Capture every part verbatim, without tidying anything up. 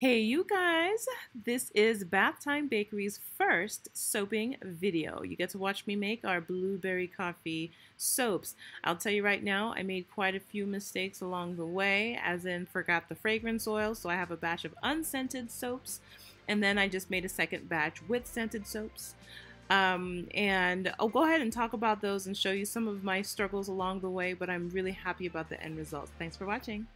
Hey you guys, this is Bath Thyme Bakery's first soaping video. You get to watch me make our blueberry coffee soaps. I'll tell you right now, I made quite a few mistakes along the way, as in forgot the fragrance oil, so I have a batch of unscented soaps, and then I just made a second batch with scented soaps. Um, and I'll go ahead and talk about those and show you some of my struggles along the way, but I'm really happy about the end result. Thanks for watching.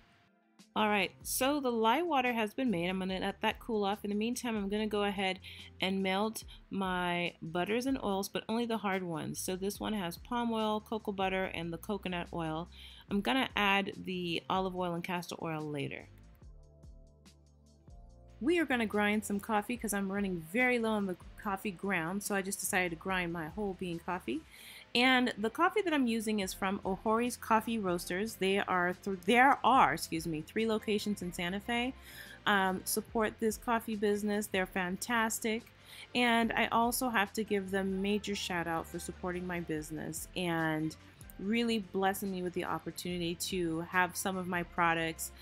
All right, so the lye water has been made. I'm gonna let that cool off. In the meantime, I'm gonna go ahead and melt my butters and oils, but only the hard ones. So this one has palm oil, cocoa butter, and the coconut oil. I'm gonna add the olive oil and castor oil later. We are gonna grind some coffee because I'm running very low on the coffee ground, so I just decided to grind my whole bean coffee. And the coffee that I'm using is from Ohori's Coffee Roasters. They are th there are, excuse me, three locations in Santa Fe. Um, support this coffee business. They're fantastic. And I also have to give them major shout out for supporting my business and really blessing me with the opportunity to have some of my products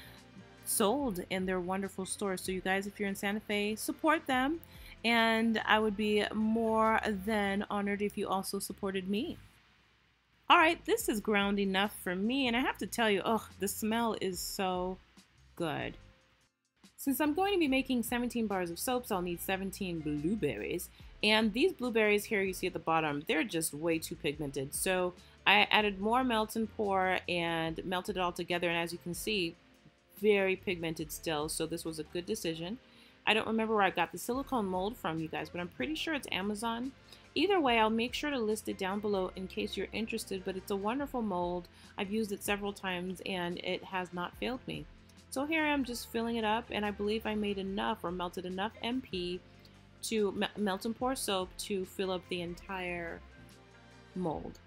sold in their wonderful stores. So you guys, if you're in Santa Fe, support them. And I would be more than honored if you also supported me. All right, this is ground enough for me. And I have to tell you, oh, the smell is so good. Since I'm going to be making seventeen bars of soaps, I'll need seventeen blueberries. And these blueberries here you see at the bottom, they're just way too pigmented. So I added more melt and pour and melted it all together. And as you can see, very pigmented still. So this was a good decision. I don't remember where I got the silicone mold from, you guys, but I'm pretty sure it's Amazon. Either way, I'll make sure to list it down below in case you're interested, but it's a wonderful mold. I've used it several times and it has not failed me. So here I am just filling it up, and I believe I made enough or melted enough M P to me melt and pour soap to fill up the entire mold.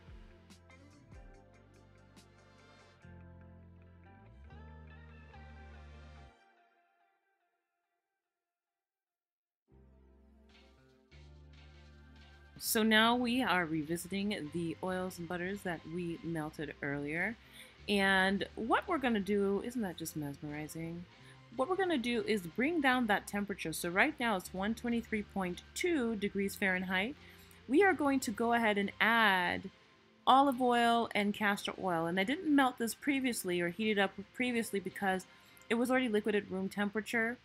So now we are revisiting the oils and butters that we melted earlier. And what we're gonna do, isn't that just mesmerizing? What we're gonna do is bring down that temperature. So right now it's one twenty-three point two degrees Fahrenheit. We are going to go ahead and add olive oil and castor oil. And I didn't melt this previously or heat it up previously because it was already liquid at room temperature.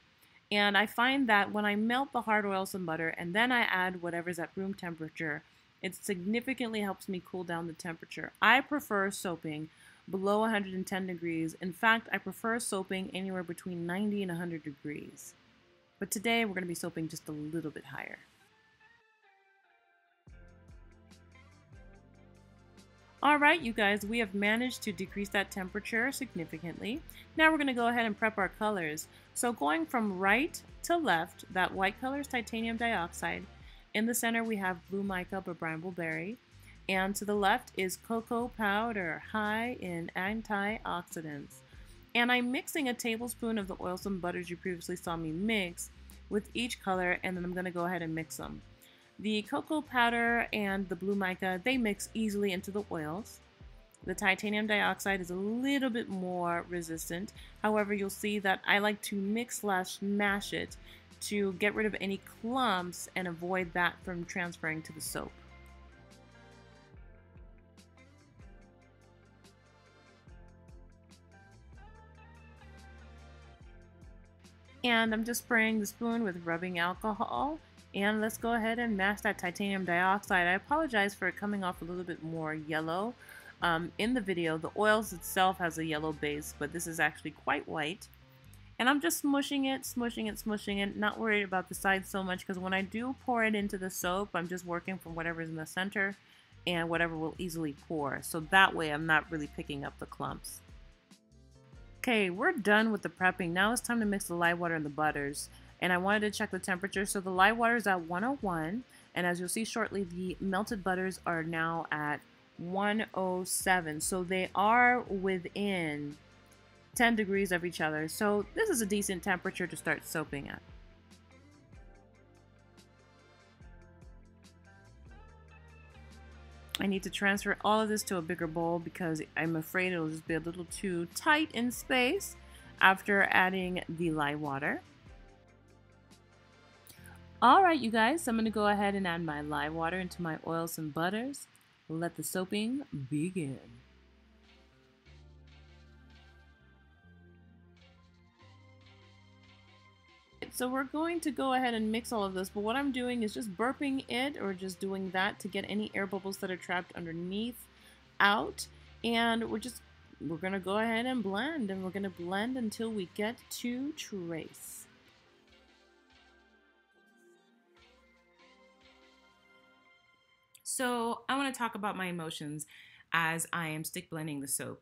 And I find that when I melt the hard oils and butter and then I add whatever's at room temperature, it significantly helps me cool down the temperature. I prefer soaping below one hundred ten degrees. In fact, I prefer soaping anywhere between ninety and one hundred degrees. But today we're going to be soaping just a little bit higher. Alright you guys, we have managed to decrease that temperature significantly. Now we're going to go ahead and prep our colors. So going from right to left, that white color is titanium dioxide. In the center we have blue mica or brambleberry. And to the left is cocoa powder, high in antioxidants. And I'm mixing a tablespoon of the oils and butters you previously saw me mix with each color, and then I'm going to go ahead and mix them. The cocoa powder and the blue mica, they mix easily into the oils. The titanium dioxide is a little bit more resistant. However, you'll see that I like to mix slash mash it to get rid of any clumps and avoid that from transferring to the soap. And I'm just spraying the spoon with rubbing alcohol. And let's go ahead and mash that titanium dioxide. I apologize for it coming off a little bit more yellow um, in the video. The oils itself has a yellow base, but this is actually quite white. And I'm just smushing it, smushing it, smushing it, not worried about the sides so much because when I do pour it into the soap, I'm just working from whatever's in the center and whatever will easily pour. So that way I'm not really picking up the clumps. Okay, we're done with the prepping. Now it's time to mix the lye water and the butters. And I wanted to check the temperature. So the lye water is at one oh one, and as you'll see shortly, the melted butters are now at one oh seven. So they are within ten degrees of each other. So this is a decent temperature to start soaping at. I need to transfer all of this to a bigger bowl because I'm afraid it'll just be a little too tight in space after adding the lye water. All right, you guys, I'm going to go ahead and add my lye water into my oils and butters. Let the soaping begin. So we're going to go ahead and mix all of this, but what I'm doing is just burping it or just doing that to get any air bubbles that are trapped underneath out. And we're just, we're going to go ahead and blend, and we're going to blend until we get to trace. So I want to talk about my emotions as I am stick blending the soap.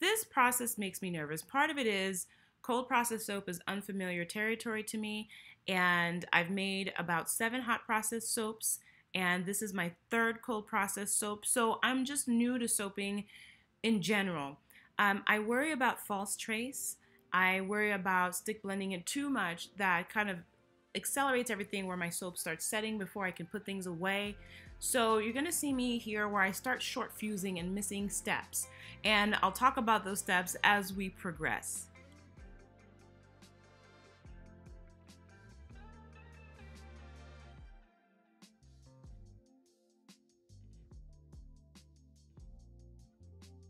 This process makes me nervous. Part of it is cold processed soap is unfamiliar territory to me, and I've made about seven hot processed soaps, and this is my third cold processed soap, so I'm just new to soaping in general. Um, I worry about false trace. I worry about stick blending it too much. That kind of accelerates everything where my soap starts setting before I can put things away. So you're gonna see me here where I start short fusing and missing steps, and I'll talk about those steps as we progress.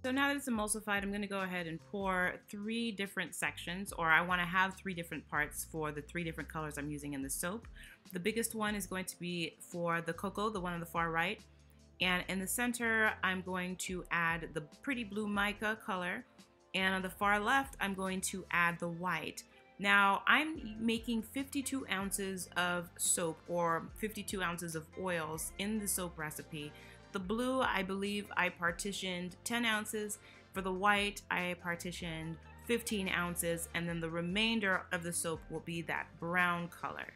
So now that it's emulsified, I'm gonna go ahead and pour three different sections, or I wanna have three different parts for the three different colors I'm using in the soap. The biggest one is going to be for the cocoa, the one on the far right. And in the center, I'm going to add the pretty blue mica color. And on the far left, I'm going to add the white. Now, I'm making fifty-two ounces of soap, or fifty-two ounces of oils in the soap recipe. The blue, I believe I partitioned ten ounces. For the white, I partitioned fifteen ounces, and then the remainder of the soap will be that brown color.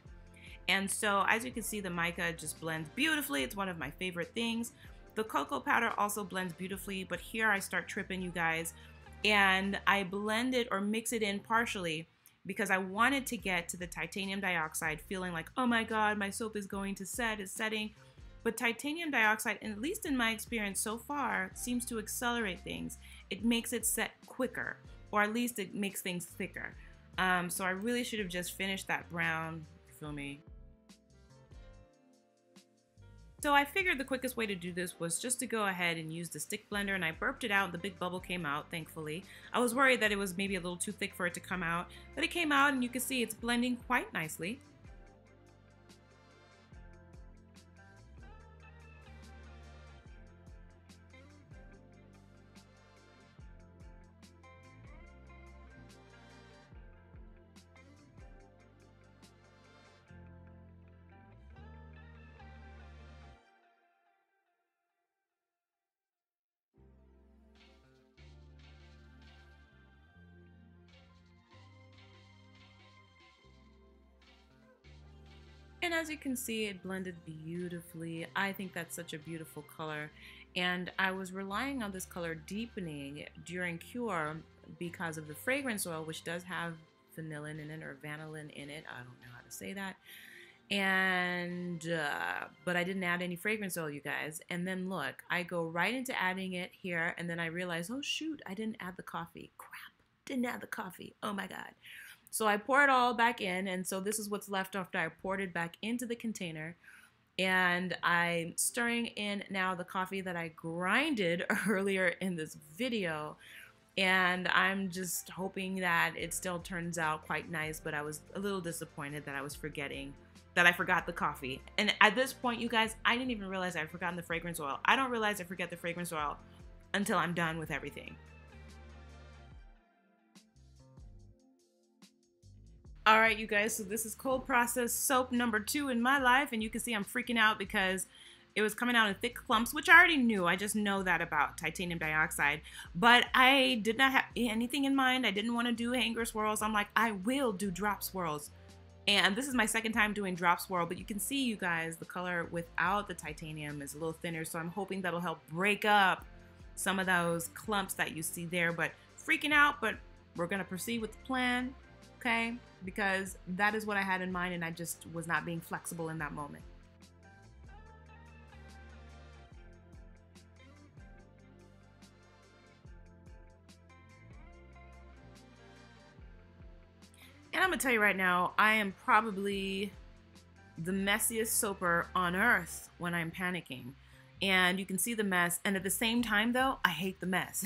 And so, as you can see, the mica just blends beautifully. It's one of my favorite things. The cocoa powder also blends beautifully, but here I start tripping, you guys, and I blend it or mix it in partially because I wanted to get to the titanium dioxide feeling like, oh my God, my soap is going to set, it's setting. But titanium dioxide, at least in my experience so far, seems to accelerate things. It makes it set quicker, or at least it makes things thicker. Um, so I really should have just finished that brown, you feel me? So I figured the quickest way to do this was just to go ahead and use the stick blender, and I burped it out, and the big bubble came out, thankfully. I was worried that it was maybe a little too thick for it to come out, but it came out, and you can see it's blending quite nicely. And as you can see, it blended beautifully. I think that's such a beautiful color. And I was relying on this color deepening during cure because of the fragrance oil, which does have vanillin in it, or vanillin in it. I don't know how to say that. And, uh, but I didn't add any fragrance oil, you guys. And then look, I go right into adding it here. And then I realize, oh shoot, I didn't add the coffee. Crap, didn't add the coffee. Oh my God. So I pour it all back in, and so this is what's left after I poured it back into the container. And I'm stirring in now the coffee that I grinded earlier in this video. And I'm just hoping that it still turns out quite nice, but I was a little disappointed that I was forgetting, that I forgot the coffee. And at this point, you guys, I didn't even realize I'd forgotten the fragrance oil. I don't realize I forget the fragrance oil until I'm done with everything. All right, you guys, so this is cold processed soap number two in my life, and you can see I'm freaking out because it was coming out in thick clumps, which I already knew. I just know that about titanium dioxide, but I did not have anything in mind. I didn't want to do hanger swirls. I'm like, I will do drop swirls, and this is my second time doing drop swirl, but you can see, you guys, the color without the titanium is a little thinner, so I'm hoping that'll help break up some of those clumps that you see there, but freaking out, but we're going to proceed with the plan. Okay, because that is what I had in mind, and I just was not being flexible in that moment. And I'm gonna tell you right now, I am probably the messiest soaper on earth when I'm panicking. And you can see the mess, and at the same time though, I hate the mess.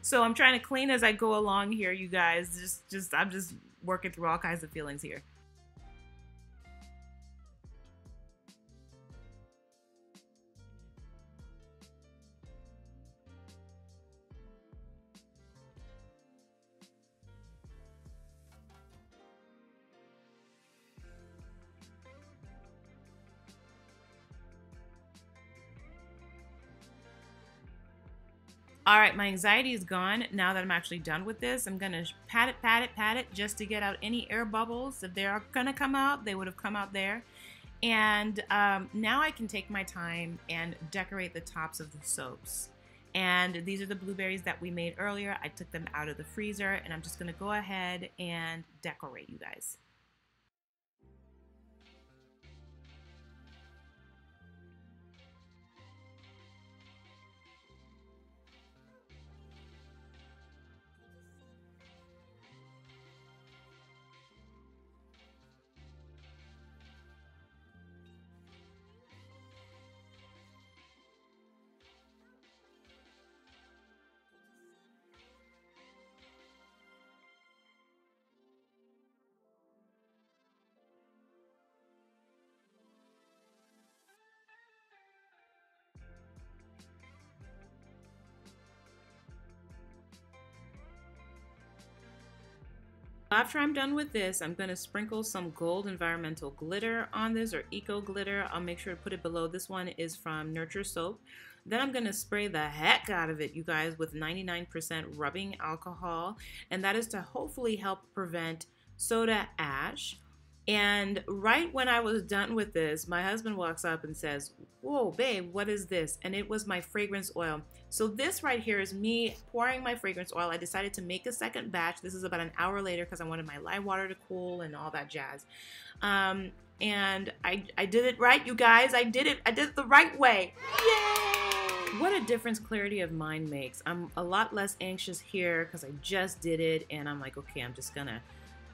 So I'm trying to clean as I go along here, you guys. Just, just, I'm just working through all kinds of feelings here. All right, my anxiety is gone now that I'm actually done with this. I'm gonna pat it, pat it, pat it, just to get out any air bubbles. If they are gonna come out, they would have come out there. And um, now I can take my time and decorate the tops of the soaps. And these are the blueberries that we made earlier. I took them out of the freezer, and I'm just gonna go ahead and decorate, you guys. After I'm done with this, I'm going to sprinkle some gold environmental glitter on this, or eco glitter. I'll make sure to put it below. This one is from Nurture soap. Then I'm going to spray the heck out of it, you guys, with ninety-nine percent rubbing alcohol, and that is to hopefully help prevent soda ash. And right when I was done with this, my husband walks up and says, "Whoa, babe, what is this?" And it was my fragrance oil. So this right here is me pouring my fragrance oil. I decided to make a second batch. This is about an hour later because I wanted my lye water to cool and all that jazz. Um, and I, I did it right, you guys. I did it. I did it the right way. Yay! What a difference clarity of mind makes. I'm a lot less anxious here because I just did it, and I'm like, okay, I'm just gonna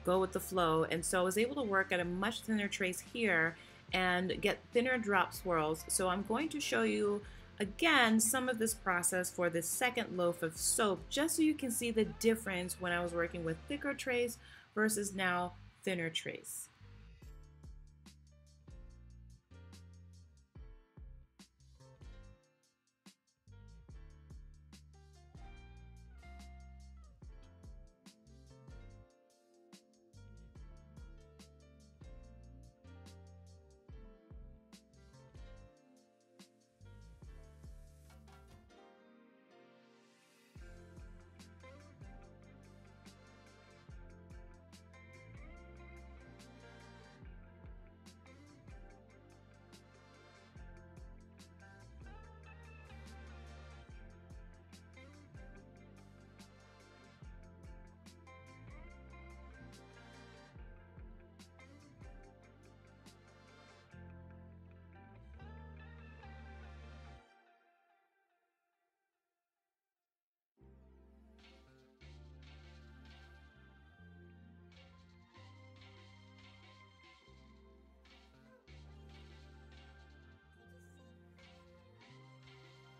go with the flow. And so I was able to work at a much thinner trace here and get thinner drop swirls. So I'm going to show you again some of this process for the second loaf of soap, just so you can see the difference when I was working with thicker trace versus now thinner trace.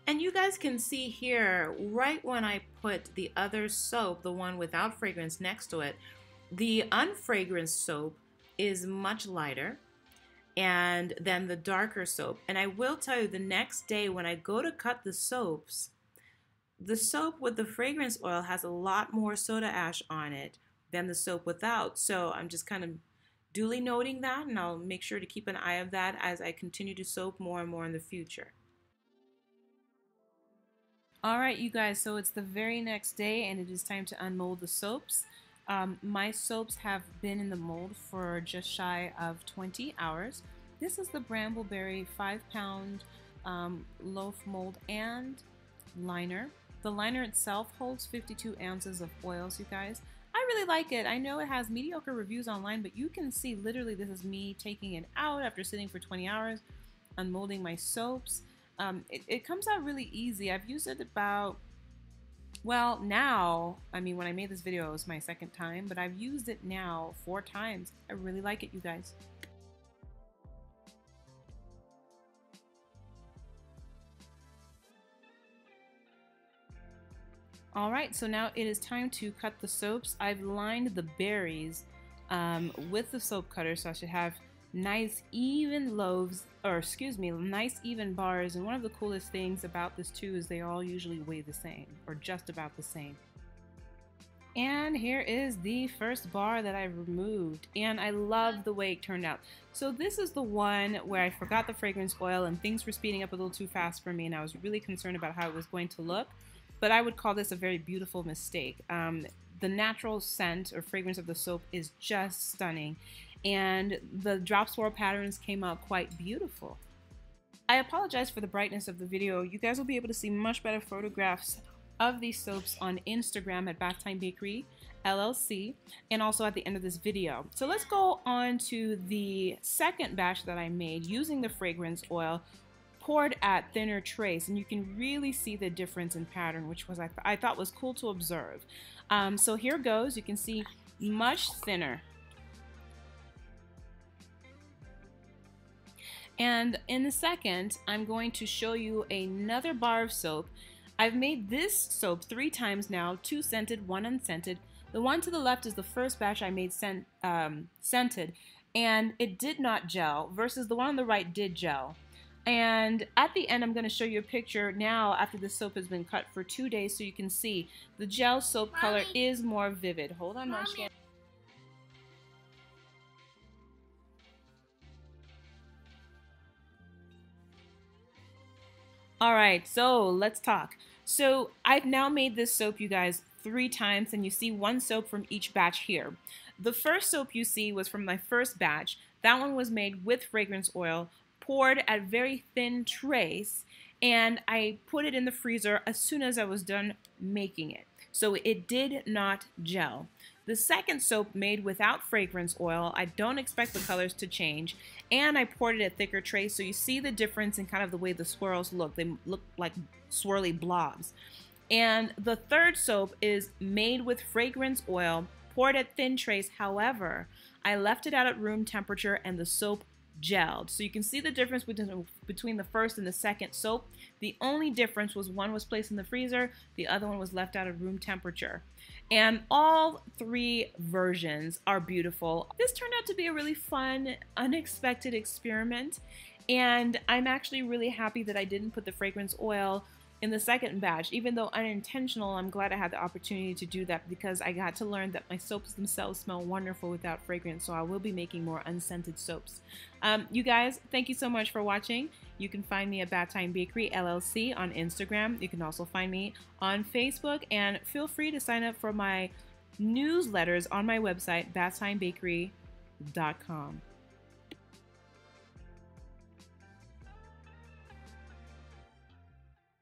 And you guys can see here, right when I put the other soap, the one without fragrance, next to it, the unfragranced soap is much lighter and then the darker soap. And I will tell you, the next day when I go to cut the soaps, the soap with the fragrance oil has a lot more soda ash on it than the soap without. So I'm just kind of duly noting that, and I'll make sure to keep an eye on that as I continue to soap more and more in the future. All right, you guys, so it's the very next day and it is time to unmold the soaps. Um, my soaps have been in the mold for just shy of twenty hours. This is the Brambleberry five pound um, loaf mold and liner. The liner itself holds fifty-two ounces of oils, you guys. I really like it. I know it has mediocre reviews online, but you can see literally this is me taking it out after sitting for twenty hours, unmolding my soaps. Um, it, it comes out really easy. I've used it about, well, now, I mean, when I made this video, it was my second time, but I've used it now four times. I really like it, you guys. All right, so now it is time to cut the soaps. I've lined the berries um, with the soap cutter, so I should have nice even loaves, or excuse me, nice even bars. And one of the coolest things about this too is they all usually weigh the same, or just about the same. And here is the first bar that I removed, and I love the way it turned out. So this is the one where I forgot the fragrance oil and things were speeding up a little too fast for me, and I was really concerned about how it was going to look, but I would call this a very beautiful mistake. Um, the natural scent or fragrance of the soap is just stunning, and the drop swirl patterns came out quite beautiful. I apologize for the brightness of the video. You guys will be able to see much better photographs of these soaps on Instagram at Bath Thyme Bakery L L C, and also at the end of this video. So let's go on to the second batch that I made using the fragrance oil poured at thinner trays, and you can really see the difference in pattern, which was I, th I thought was cool to observe. Um, so here goes. You can see much thinner. And in a second, I'm going to show you another bar of soap. I've made this soap three times now, two scented, one unscented. The one to the left is the first batch I made scent, um, scented, and it did not gel, versus the one on the right did gel. And at the end, I'm going to show you a picture now after the soap has been cut for two days so you can see the gel soap Mommy. color is more vivid. Hold on, Mommy. Munchkin. All right, so let's talk. So I've now made this soap, you guys, three times, and you see one soap from each batch here. The first soap you see was from my first batch. That one was made with fragrance oil, poured at very thin trays, and I put it in the freezer as soon as I was done making it. So it did not gel. The second soap made without fragrance oil, I don't expect the colors to change, and I poured it at thicker trays, so you see the difference in kind of the way the swirls look. They look like swirly blobs. And the third soap is made with fragrance oil, poured at thin trays. However, I left it out at room temperature and the soap gelled. So you can see the difference between, between the first and the second soap. The only difference was one was placed in the freezer, the other one was left out at room temperature. And all three versions are beautiful. This turned out to be a really fun, unexpected experiment, and I'm actually really happy that I didn't put the fragrance oil in the second batch. Even though unintentional, I'm glad I had the opportunity to do that because I got to learn that my soaps themselves smell wonderful without fragrance, so I will be making more unscented soaps. Um, you guys, thank you so much for watching. You can find me at Bath Thyme Bakery L L C on Instagram. You can also find me on Facebook, and feel free to sign up for my newsletters on my website, bath thyme bakery dot com.